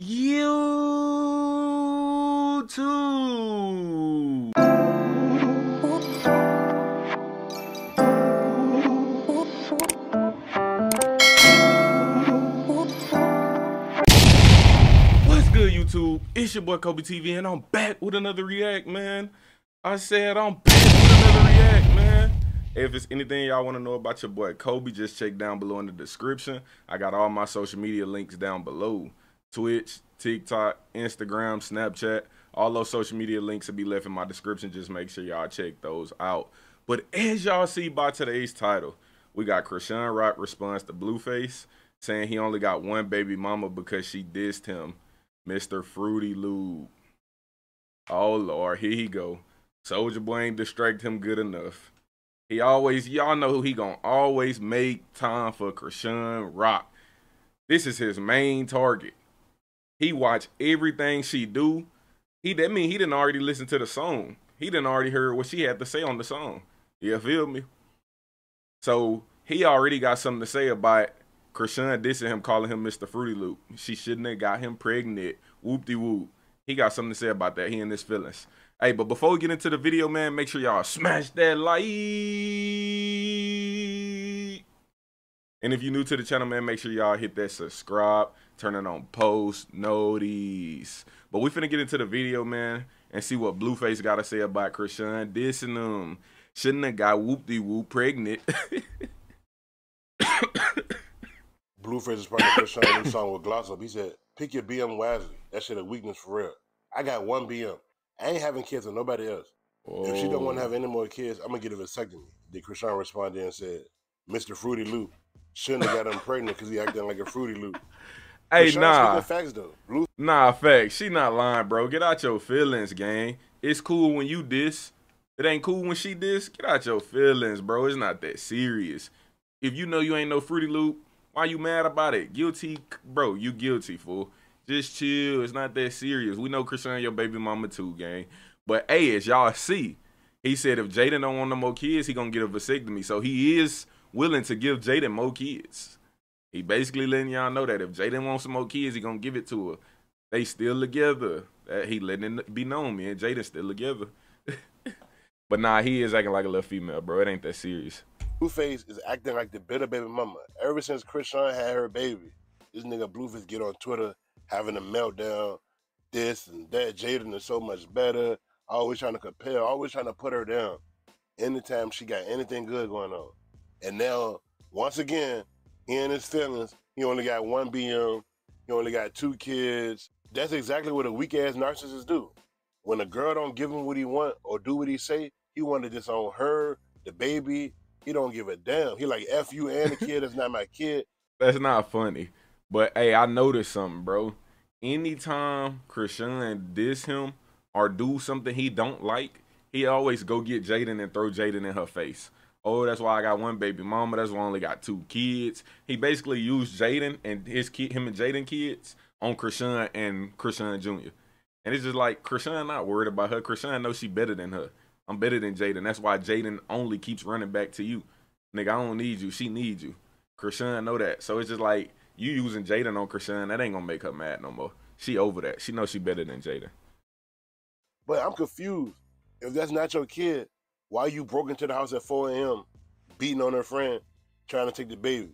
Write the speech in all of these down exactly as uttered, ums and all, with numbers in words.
YouTube. What's good, YouTube? It's your boy Kobe T V, and I'm back with another react, man. I said I'm back with another react, man. If it's anything y'all want to know about your boy Kobe, just check down below in the description. I got all my social media links down below. Twitch, TikTok, Instagram, Snapchat, all those social media links will be left in my description. Just make sure y'all check those out. But as y'all see by today's title, we got Chrisean Rock responds to Blueface saying he only got one baby mama because she dissed him, Mister FROOTY LOOP. Oh Lord, here he go. Soulja Boy ain't distract him good enough. He always, y'all know who he gonna always make time for, Chrisean Rock. This is his main target. He watch everything she do. He, that mean he didn't already listen to the song. He didn't already heard what she had to say on the song. You feel me? So he already got something to say about Chrisean dissing him, calling him Mister Fruity Loop. She shouldn't have got him pregnant. Whoop-de-whoop. He got something to say about that. He and his feelings. Hey, but before we get into the video, man, make sure y'all smash that like. And if you're new to the channel, man, make sure y'all hit that subscribe, turn it on post notice. But we finna get into the video, man, and see what Blueface got to say about Chrisean dissing him. Shouldn't have got whoop-de-whoop pregnant. Blueface is probably Chrisean new song with Glossop. He said, pick your B M wisely. That shit a weakness for real. I got one B M. I ain't having kids with nobody else. Oh. If she don't want to have any more kids, I'm going to get a vasectomy. Then Chrisean responded and said, Mister Fruity Loop. Shouldn't have got him pregnant because he acting like a Fruity Loop. Hey, nah. Facts, though. Blue nah, facts. She not lying, bro. Get out your feelings, gang. It's cool when you diss. It ain't cool when she diss. Get out your feelings, bro. It's not that serious. If you know you ain't no Fruity Loop, why you mad about it? Guilty, bro. You guilty, fool. Just chill. It's not that serious. We know Chrisean your baby mama too, gang. But, hey, as y'all see, he said if Jaidyn don't want no more kids, he gonna get a vasectomy. So he is willing to give Jaidyn more kids. He basically letting y'all know that if Jaidyn wants some more kids, he gonna give it to her. They still together. That he letting it be known, man. Jaidyn still together. But nah, he is acting like a little female, bro. It ain't that serious. Blueface is acting like the bitter baby mama. Ever since Chrisean had her baby, this nigga Blueface get on Twitter having a meltdown. This and that. Jaidyn is so much better. Always trying to compare. Always trying to put her down. Anytime she got anything good going on. And now, once again, he and his feelings, he only got one B M, he only got two kids. That's exactly what a weak-ass narcissist do. When a girl don't give him what he want or do what he say, he want to disown her, the baby. He don't give a damn. He like, F you and the kid, that's not my kid. That's not funny. But, hey, I noticed something, bro. Anytime Chrisean diss him or do something he don't like, he always go get Jaidyn and throw Jaidyn in her face. Oh, that's why I got one baby mama. That's why I only got two kids. He basically used Jaidyn and his kid, him and Jaidyn kids on Chrisean and Chrisean Junior And it's just like, Chrisean not worried about her. Chrisean knows she better than her. I'm better than Jaidyn. That's why Jaidyn only keeps running back to you. Nigga, I don't need you. She needs you. Chrisean know that. So it's just like, you using Jaidyn on Chrisean, that ain't gonna make her mad no more. She over that. She knows she better than Jaidyn. But I'm confused. If that's not your kid, why you broke into the house at four A M, beating on her friend, trying to take the baby?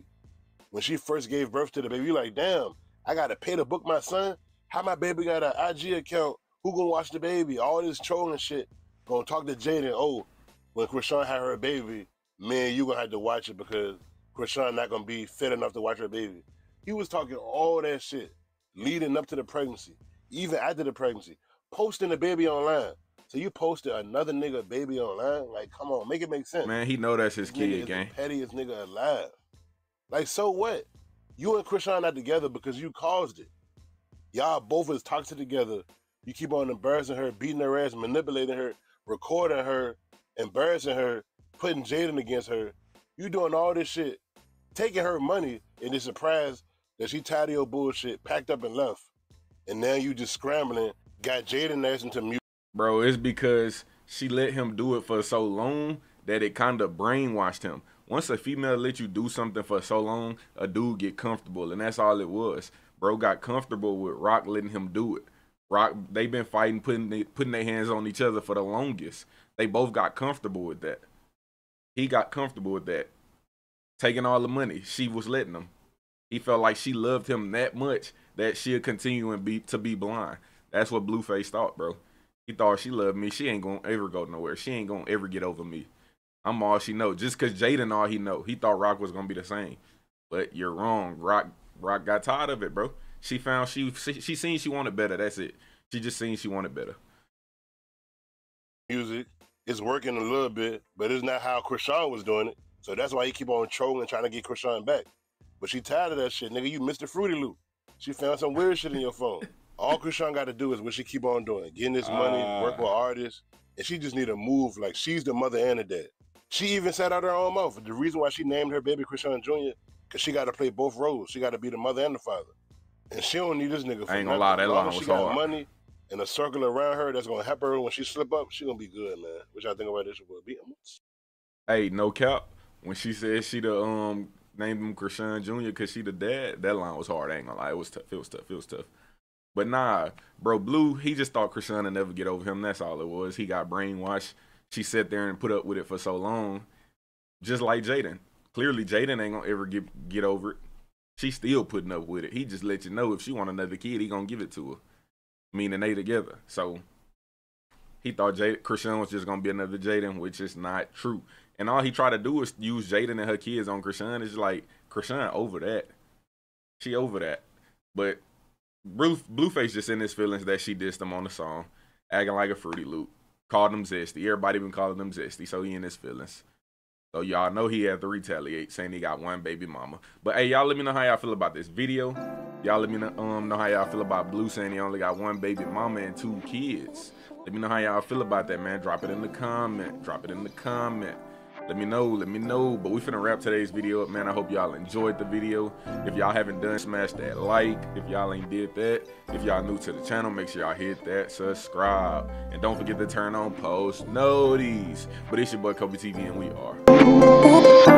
When she first gave birth to the baby, you like, damn, I got to pay to book my son? How my baby got an I G account? Who going to watch the baby? All this trolling shit. Going to talk to Jaidyn. Oh, when Chrisean had her baby, man, you going to have to watch it because Chrisean not going to be fit enough to watch her baby. He was talking all that shit leading up to the pregnancy, even after the pregnancy, posting the baby online. So you posted another nigga baby online? Like, come on, make it make sense. Man, he know that's his this kid, gang. The pettiest nigga alive. Like, so what? You and Chrisean not together because you caused it. Y'all both is toxic together. You keep on embarrassing her, beating her ass, manipulating her, recording her, embarrassing her, putting Jaidyn against her. You doing all this shit, taking her money, and it's surprised that she tired of your bullshit, packed up and left. And now you just scrambling, got Jaidyn ass into mute. Bro, it's because she let him do it for so long that it kind of brainwashed him. Once a female let you do something for so long, a dude get comfortable, and that's all it was. Bro got comfortable with Rock letting him do it. Rock, they've been fighting, putting they, putting their hands on each other for the longest. They both got comfortable with that. He got comfortable with that. Taking all the money, she was letting him. He felt like she loved him that much that she'll continue and be to be blind. That's what Blueface thought, bro. He thought, she loved me, she ain't gonna ever go nowhere. She ain't gonna ever get over me. I'm all she know. Just cause Jaidyn all he know. He thought Rock was gonna be the same. But you're wrong. Rock Rock got tired of it, bro. She found she she, she seen she wanted better. That's it. She just seen she wanted better. Music. It's working a little bit, but it's not how Chrisean was doing it. So that's why he keep on trolling, trying to get Chrisean back. But she tired of that shit, nigga. You missed the Fruity Loop. She found some weird shit in your phone. All Chrisean got to do is what she keep on doing, getting this money, uh, work with artists, and she just need to move like she's the mother and the dad. She even said out her own mouth. The reason why she named her baby Chrisean Junior because she got to play both roles. She got to be the mother and the father. And she don't need this nigga for I ain't gonna lie, that line was she got hard. Money and a circle around her that's gonna help her when she slip up. She gonna be good, man. What y'all think about this? Be hey, no cap. When she said she the um named him Chrisean Junior because she the dad, that line was hard. I ain't gonna lie, it was tough. It was tough. It was tough. But nah, bro, Blue, he just thought Chrisean would never get over him. That's all it was. He got brainwashed. She sat there and put up with it for so long, just like Jaidyn. Clearly, Jaidyn ain't gonna ever get get over it. She's still putting up with it. He just let you know if she want another kid, he gonna give it to her. Meaning they together. So he thought Jaidyn, Chrisean was just gonna be another Jaidyn, which is not true. And all he tried to do is use Jaidyn and her kids on Chrisean. It's like Chrisean over that. She over that. But Blueface just in his feelings that she dissed him on the song, acting like a Fruity Loop, called him zesty. Everybody been calling him zesty, so he in his feelings. So y'all know he had to retaliate, saying he got one baby mama. But hey, y'all let me know how y'all feel about this video. Y'all let me know, um, know how y'all feel about Blue saying he only got one baby mama and two kids. Let me know how y'all feel about that, man. Drop it in the comment. Drop it in the comment. Let me know, let me know. But we finna wrap today's video up, man. I hope y'all enjoyed the video. If y'all haven't done, smash that like. If y'all ain't did that, if y'all new to the channel, make sure y'all hit that subscribe. And don't forget to turn on post noties. But it's your boy Kobe T V and we are.